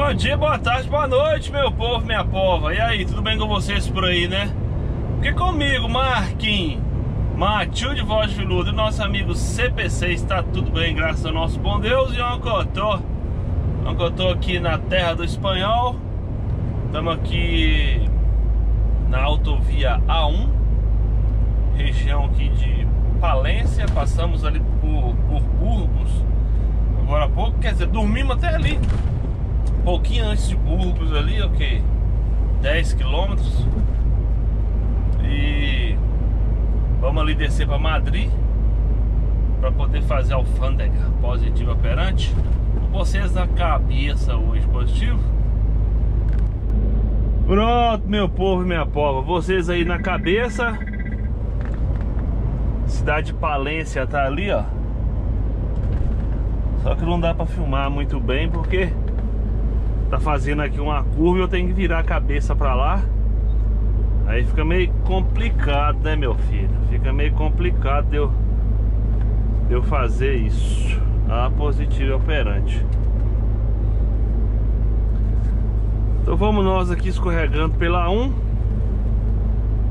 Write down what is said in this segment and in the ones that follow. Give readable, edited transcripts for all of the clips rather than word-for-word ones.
Bom dia, boa tarde, boa noite, meu povo, minha pova. E aí, tudo bem com vocês por aí, né? Porque comigo, Marquinhos, Matiu de Voz de Filudo, nosso amigo CPC, está tudo bem, graças ao nosso bom Deus. E onde eu tô aqui na terra do espanhol. Estamos aqui na autovia A1, região aqui de Palencia. Passamos ali por Burgos agora há pouco, quer dizer, dormimos até ali um pouquinho antes de Burgos ali, ok, 10 km. E vamos ali descer para Madrid para poder fazer Alfândega, positivo operante. Com vocês na cabeça hoje, positivo. Pronto, meu povo e minha pova, vocês aí na cabeça. Cidade de Palencia tá ali, ó. Só que não dá pra filmar muito bem porque tá fazendo aqui uma curva e eu tenho que virar a cabeça pra lá. Aí fica meio complicado, né, meu filho? Fica meio complicado de eu fazer isso. A positivo operante. Então vamos nós aqui escorregando pela 1,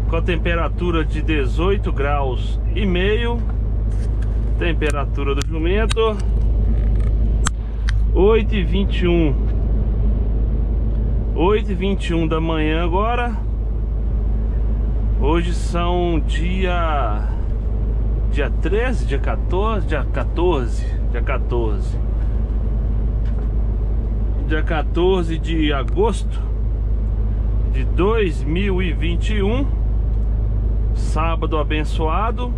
com a temperatura de 18,5 graus. Temperatura do jumento 8h21, 8h21 da manhã agora. Hoje são dia 13, dia 14 de agosto de 2021, sábado abençoado.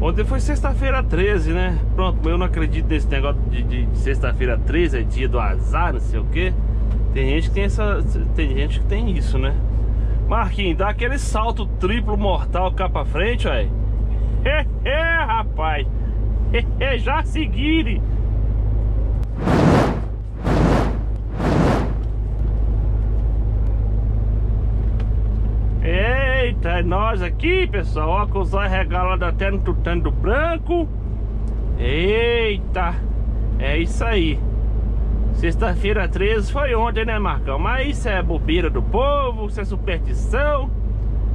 Ontem foi sexta-feira 13, né? Pronto, eu não acredito nesse negócio de sexta-feira 13, é dia do azar, não sei o que. Tem gente que tem isso, né? Marquinhos, dá aquele salto triplo mortal cá pra frente, ué. Rapaz, já seguirem. Eita, é nós aqui, pessoal, ó, com os olhos regalados até no tutano do branco. Eita, é isso aí. Sexta-feira 13 foi ontem, né, Marcão? Mas isso é bobeira do povo, isso é superstição.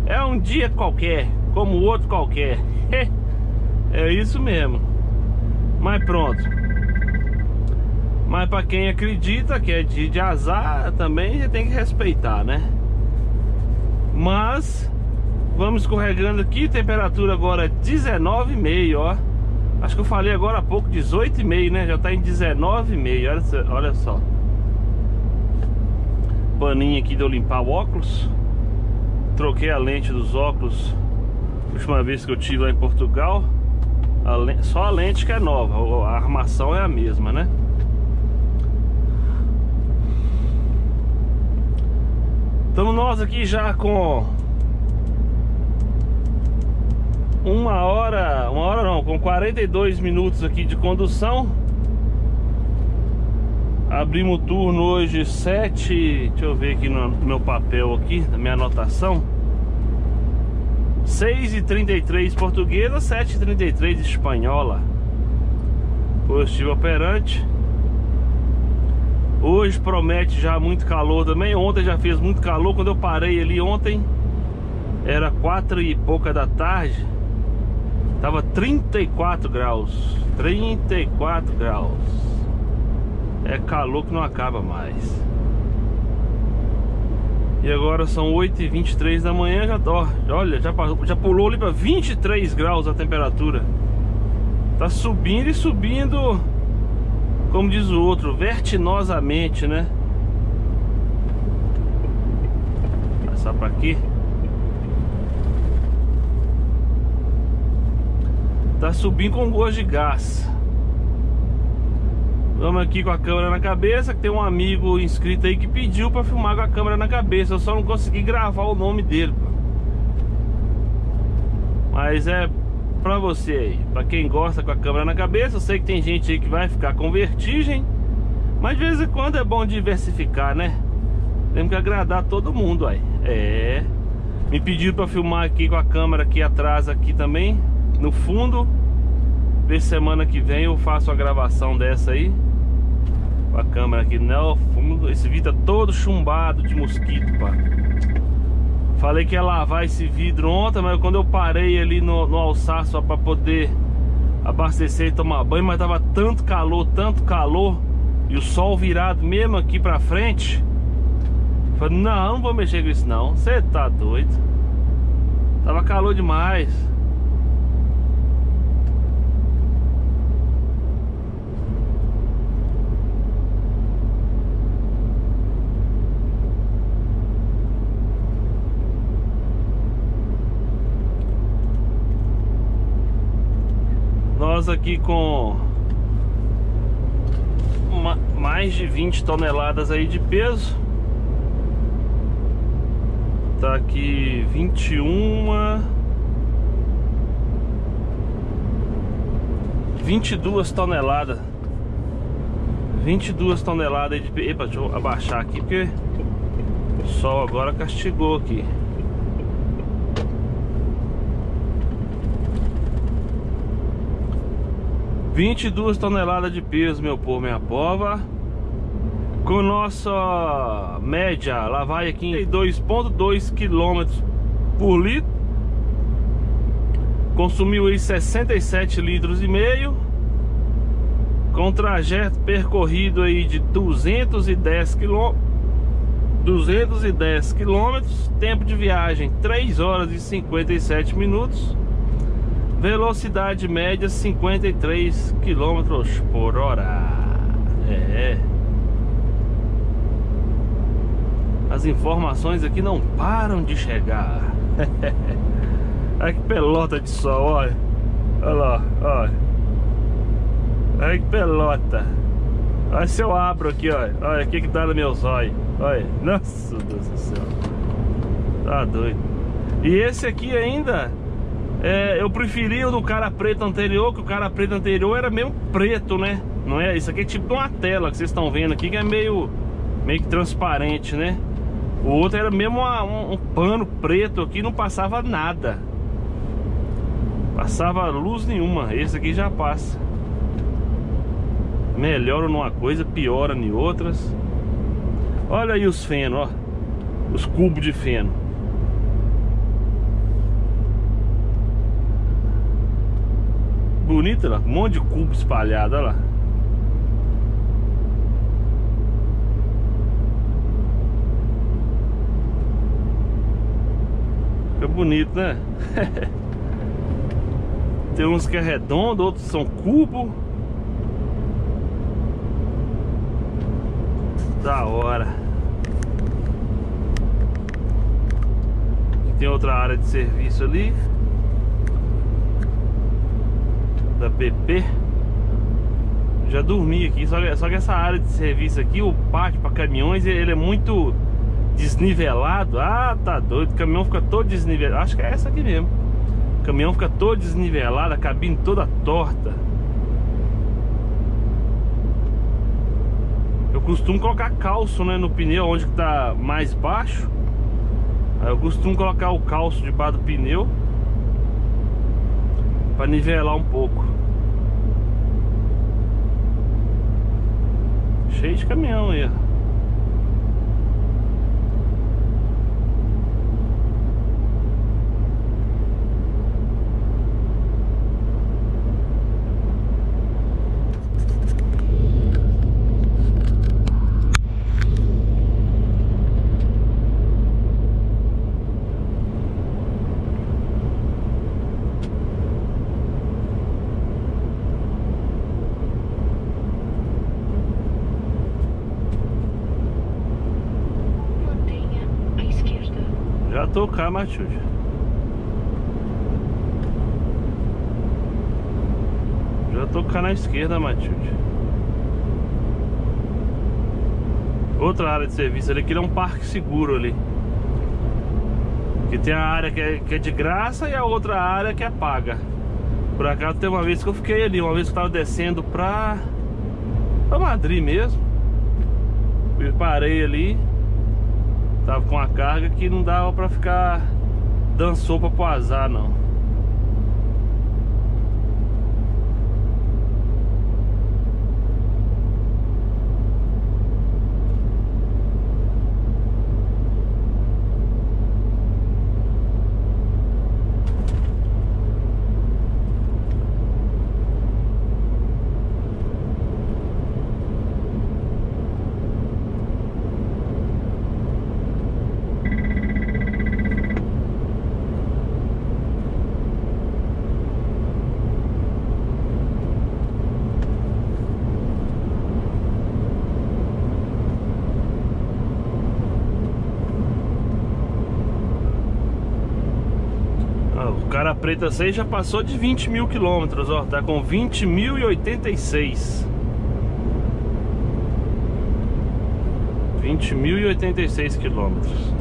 É um dia qualquer, como o outro qualquer. É isso mesmo. Mas pronto. Mas pra quem acredita que é dia de azar, também já tem que respeitar, né? Mas vamos escorregando aqui, temperatura agora 19,5, ó. Acho que eu falei agora há pouco 18,5, né? Já tá em 19,5, olha só. Paninho aqui de eu limpar o óculos. Troquei a lente dos óculos última vez que eu tive lá em Portugal. Só a lente que é nova, a armação é a mesma, né? Estamos nós aqui já com 42 minutos aqui de condução. Abrimos o turno hoje 7, deixa eu ver aqui no meu papel aqui, na minha anotação. 6h33 portuguesa, 7h33 espanhola. Positivo operante. Hoje promete já muito calor também. Ontem já fez muito calor. Quando eu parei ali ontem, era 4 e pouca da tarde, tava 34 graus. 34 graus. É calor que não acaba mais. E agora são 8h23 da manhã. Já, ó, olha, já pulou ali pra 23 graus a temperatura. Tá subindo e subindo, como diz o outro, vertiginosamente, né? Passar pra aqui. Tá subindo com gosto de gás. Vamos aqui com a câmera na cabeça, que tem um amigo inscrito aí que pediu pra filmar com a câmera na cabeça. Eu só não consegui gravar o nome dele, pô. Mas é pra você aí, pra quem gosta com a câmera na cabeça. Eu sei que tem gente aí que vai ficar com vertigem, mas de vez em quando é bom diversificar, né? Temos que agradar todo mundo aí. É. Me pediram pra filmar aqui com a câmera aqui atrás, aqui também, no fundo. Ver semana que vem eu faço a gravação dessa aí. com a câmera aqui, né? O fundo, esse vidro tá todo chumbado de mosquito, pá. Falei que ia lavar esse vidro ontem, mas quando eu parei ali no alçar só pra poder abastecer e tomar banho, mas tava tanto calor, e o sol virado mesmo aqui pra frente. Falei, não, não vou mexer com isso não, você tá doido. Tava calor demais. Nós aqui com mais de 20 toneladas aí de peso. Tá aqui 22 toneladas. 22 toneladas de peso. Epa, deixa eu abaixar aqui porque o sol agora castigou aqui. Vinte e duas toneladas de peso, meu povo, minha pova. Com nossa média, lá vai aqui em 2,2 km por litro. Consumiu aí 67 litros e meio. Com trajeto percorrido aí de 210 quilômetros. Tempo de viagem 3 horas e 57 minutos. Velocidade média 53 km por hora. É. As informações aqui não param de chegar. Olha que pelota de sol, olha. Olha lá, olha. Olha que pelota. Olha se eu abro aqui, olha. Olha o que que dá no meu zóio. Olha. Nossa, Deus do céu. Tá doido. E esse aqui ainda... É, eu preferi o do cara preto anterior, que o cara preto anterior era meio preto, né? Não é? Isso aqui é tipo uma tela que vocês estão vendo aqui, que é meio que transparente, né? O outro era mesmo um pano preto aqui, não passava nada. Passava luz nenhuma, esse aqui já passa. Melhora numa coisa, piora em outras. Olha aí os feno, ó. Os cubos de feno. Bonito, olha lá, um monte de cubo espalhado, olha lá. Fica bonito, né? Tem uns que é redondo, outros são cubo. Da hora. Tem outra área de serviço ali da BP. Já dormi aqui, só que essa área de serviço aqui, o pátio para caminhões, ele é muito desnivelado. Ah, tá doido, o caminhão fica todo desnivelado. Acho que é essa aqui mesmo. O caminhão fica todo desnivelado, a cabine toda torta. Eu costumo colocar calço, né, no pneu, onde que tá mais baixo. Aí eu costumo colocar o calço debaixo do pneu para nivelar um pouco. Cheio de caminhão aí. Tocar, Matiu. Já tocar na esquerda, Matiu. Outra área de serviço ali, que é um parque seguro ali. Que tem a área que é de graça e a outra área que é paga. Por acaso tem uma vez que eu fiquei ali, uma vez que eu tava descendo pra Madrid mesmo. Me parei ali. Tava com a carga que não dava pra ficar dando sopa pro azar, não. cara preta 6 já passou de 20 mil quilômetros, ó. Tá com 20.086. 20.086 quilômetros.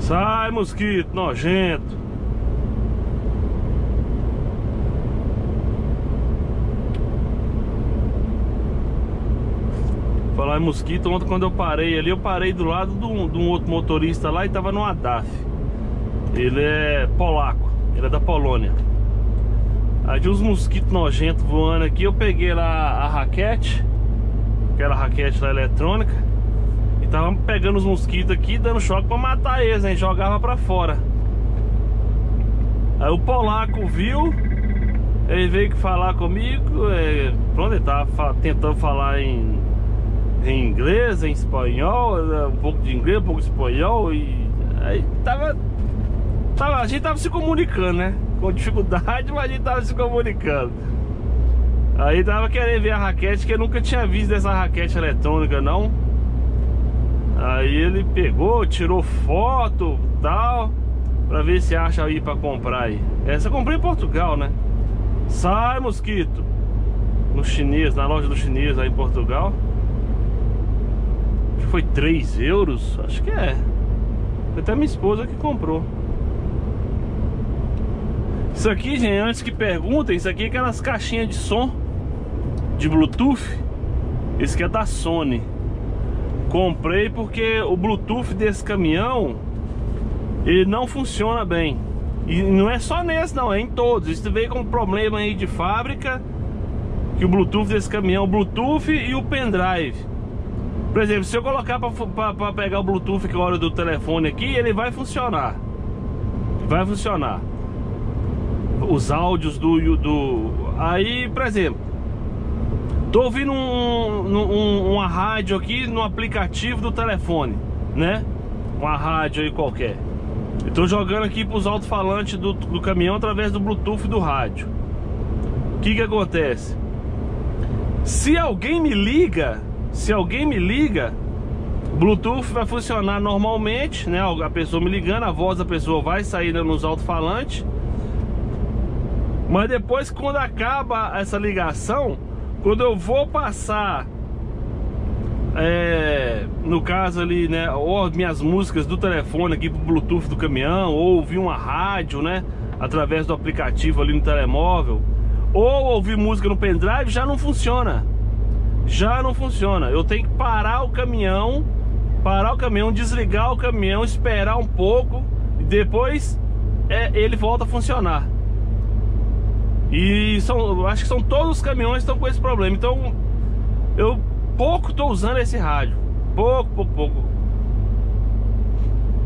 Sai, mosquito nojento. Falar em mosquito, ontem quando eu parei ali, eu parei do lado de um outro motorista lá e tava numa DAF. Ele é polaco, ele é da Polônia. Aí tinha uns mosquitos nojentos voando aqui, eu peguei lá a raquete, aquela raquete lá eletrônica. Tava pegando os mosquitos aqui, dando choque pra matar eles, hein? Jogava pra fora. Aí o polaco viu, ele veio falar comigo, pronto, ele tava tentando falar em inglês, em espanhol, um pouco de inglês, um pouco de espanhol, e aí a gente tava se comunicando, né? Com dificuldade, mas a gente tava se comunicando. Aí tava querendo ver a raquete, que eu nunca tinha visto dessa raquete eletrônica, não. Aí ele pegou, tirou foto e tal, pra ver se acha aí pra comprar aí. Essa eu comprei em Portugal, né? Sai, mosquito! No chinês, na loja do chinês aí em Portugal. Acho que foi 3 euros, acho que é. Foi até minha esposa que comprou. Isso aqui, gente, antes que perguntem, isso aqui é aquelas caixinhas de som de Bluetooth. Esse aqui é da Sony. Comprei porque o Bluetooth desse caminhão, ele não funciona bem. E não é só nesse não, é em todos. Isso veio com um problema aí de fábrica, que o Bluetooth desse caminhão, o Bluetooth e o pendrive. Por exemplo, se eu colocar pra pegar o Bluetooth que é a hora do telefone aqui, ele vai funcionar. Vai funcionar. Os áudios do... Aí, por exemplo, tô ouvindo uma rádio aqui no aplicativo do telefone, né? Uma rádio aí qualquer. Eu tô jogando aqui pros alto-falantes do caminhão através do Bluetooth do rádio. O que que acontece? Se alguém me liga, Bluetooth vai funcionar normalmente, né? A pessoa me ligando, a voz da pessoa vai sair nos alto-falantes. Mas depois, quando acaba essa ligação, quando eu vou passar, no caso ali, né, ou minhas músicas do telefone aqui pro Bluetooth do caminhão, ou ouvir uma rádio, né, através do aplicativo ali no telemóvel, ou ouvir música no pendrive, já não funciona. Já não funciona. Eu tenho que parar o caminhão, desligar o caminhão, esperar um pouco e depois ele volta a funcionar. E acho que são todos os caminhões que estão com esse problema. Então eu pouco estou usando esse rádio. Pouco.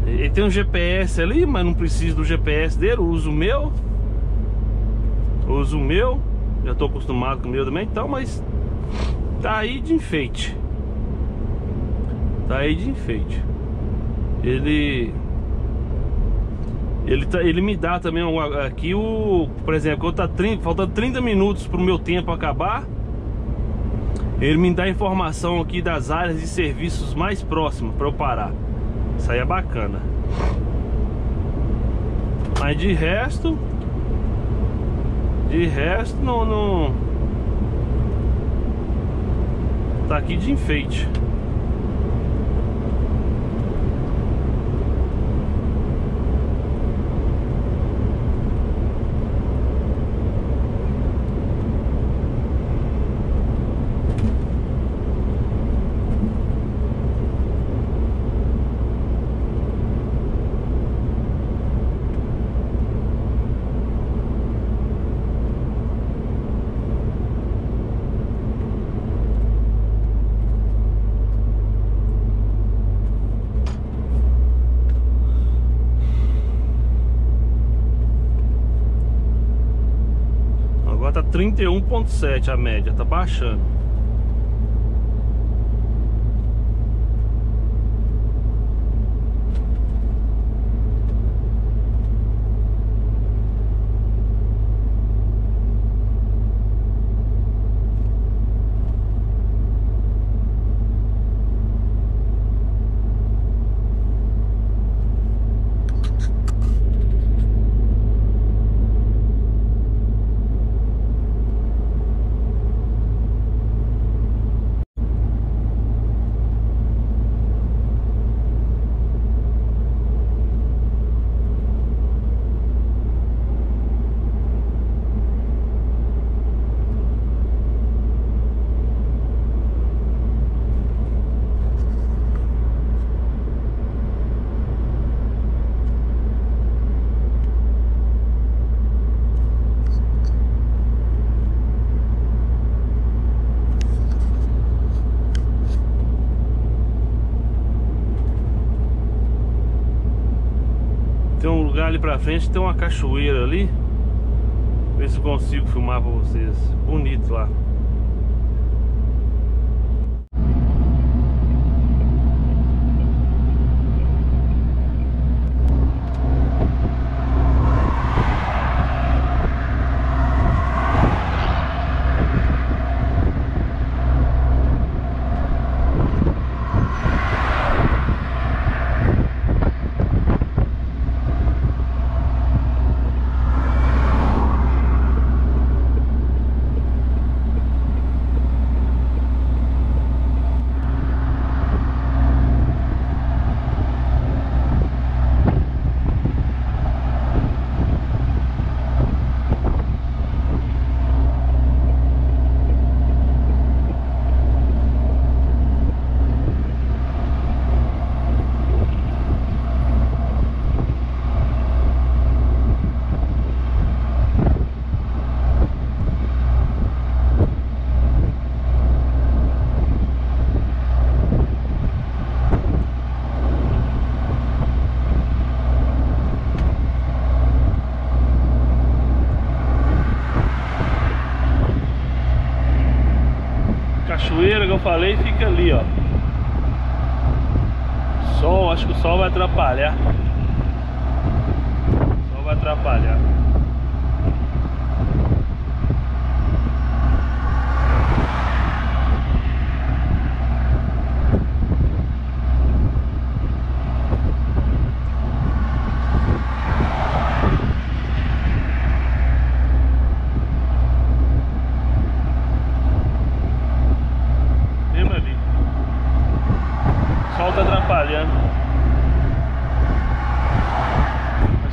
Ele tem um GPS ali, mas não preciso do GPS dele. Eu uso o meu. Já estou acostumado com o meu também, então, mas tá aí de enfeite. Ele me dá também aqui por exemplo, quando tá faltando 30 minutos pro meu tempo acabar, ele me dá informação aqui das áreas de serviços mais próximas para eu parar. Isso aí é bacana. Mas de resto não tá aqui de enfeite. Tá 31,7 a média, tá baixando. ali pra frente tem uma cachoeira ali. Ver se eu consigo filmar pra vocês. Bonito lá. Que eu falei, fica ali, ó. Sol, acho que o sol vai atrapalhar. O sol vai atrapalhar.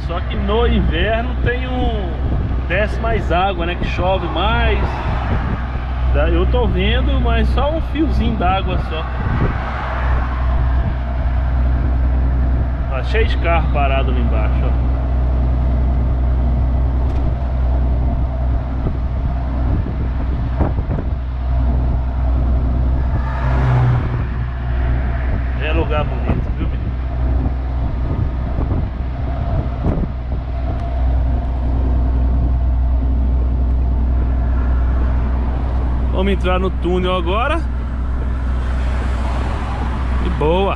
Só que no inverno tem desce mais água, né? Que chove mais. Eu tô vendo, mas só um fiozinho d'água só. Ó, cheio de carro parado ali embaixo, ó. Vamos entrar no túnel agora. E boa.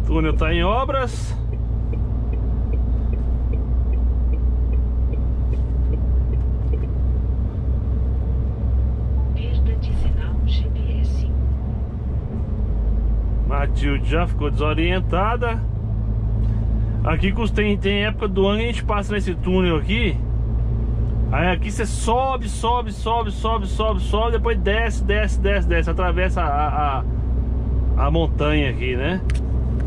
O túnel está em obras. Matilde já ficou desorientada. Aqui tem época do ano que a gente passa nesse túnel aqui. Aí aqui você sobe, sobe, sobe, sobe, sobe, sobe. Depois desce, desce, desce, desce. Atravessa a montanha aqui, né?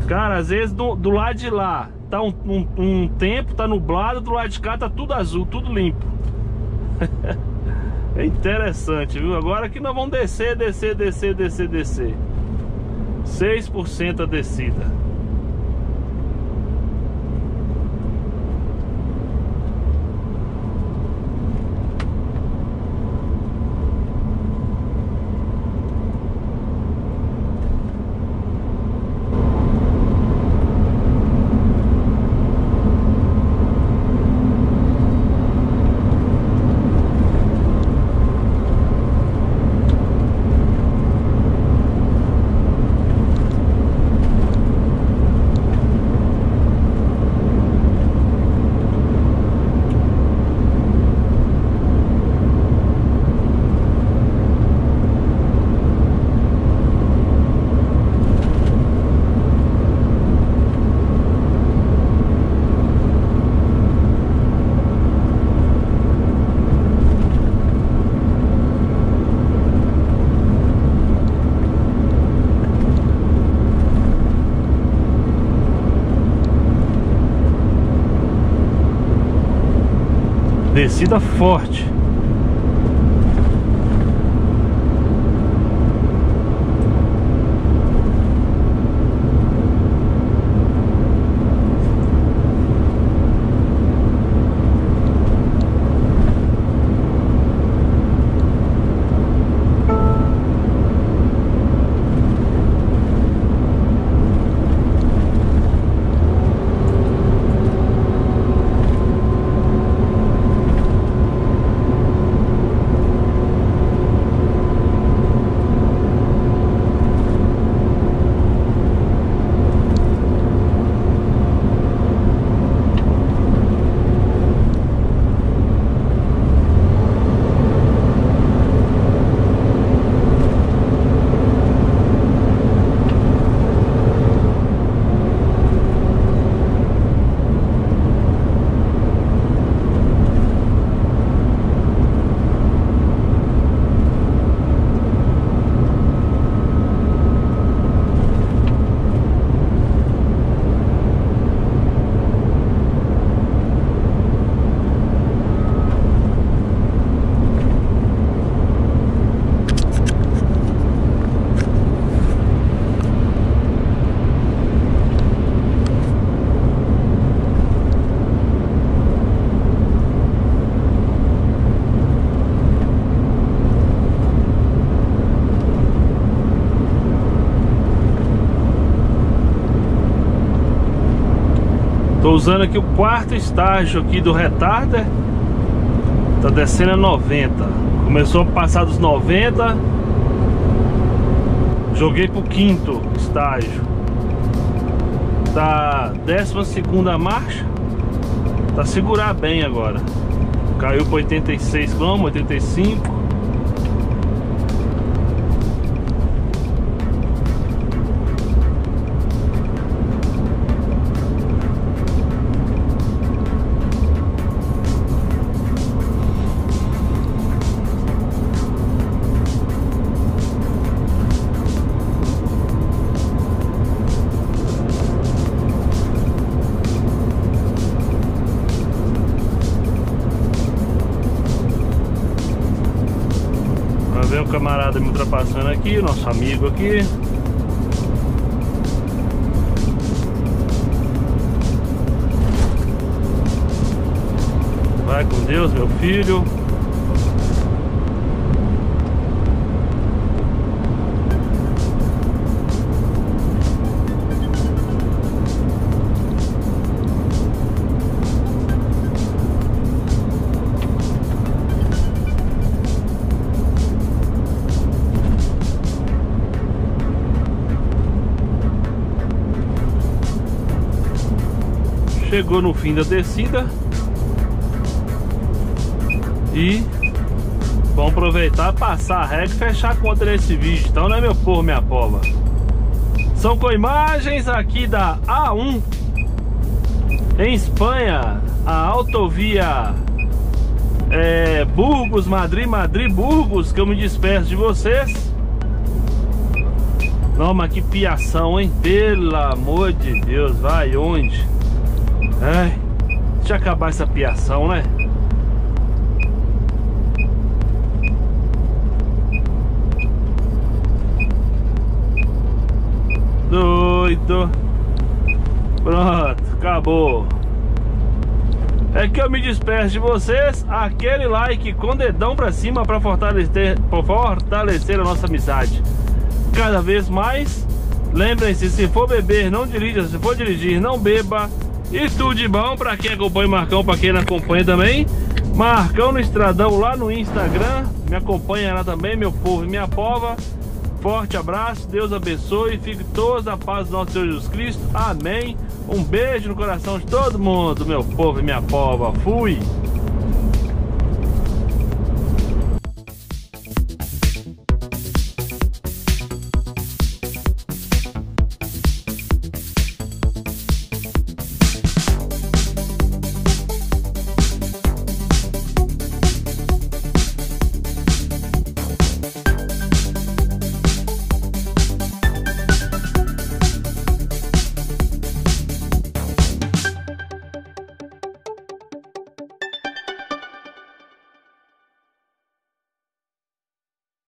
Cara, às vezes do lado de lá tá um tempo, tá nublado. Do lado de cá tá tudo azul, tudo limpo. É interessante, viu? Agora aqui nós vamos descer, descer, descer, descer, descer. 6% a descida. Descida forte. usando aqui o quarto estágio aqui do retarder. Tá descendo a 90. Começou a passar dos 90. Joguei pro quinto estágio. Tá 12ª marcha. Tá segurar bem agora. Caiu para 86 km, 85. Camarada me ultrapassando aqui, nosso amigo aqui. Vai com Deus, meu filho. Chegou no fim da descida e vamos aproveitar, passar a regra e fechar a conta desse vídeo, então, né, meu povo, minha pova? São com imagens aqui da A1 em Espanha, a autovia Burgos, Madrid, Burgos, que eu me despeço de vocês. Não, mas que piação, hein? Pelo amor de Deus, vai onde? Ai, deixa eu acabar essa piação, né? Doido. Pronto, acabou. É que eu me despeço de vocês. Aquele like com dedão pra cima pra fortalecer a nossa amizade cada vez mais. Lembrem-se, se for beber, não dirija. Se for dirigir, não beba. E tudo de bom pra quem acompanha o Marcão, pra quem não acompanha também. Marcão no Estradão lá no Instagram. Me acompanha lá também, meu povo e minha pova. Forte abraço, Deus abençoe. Fique todos a paz do nosso Senhor Jesus Cristo. Amém. Um beijo no coração de todo mundo, meu povo e minha pova. Fui.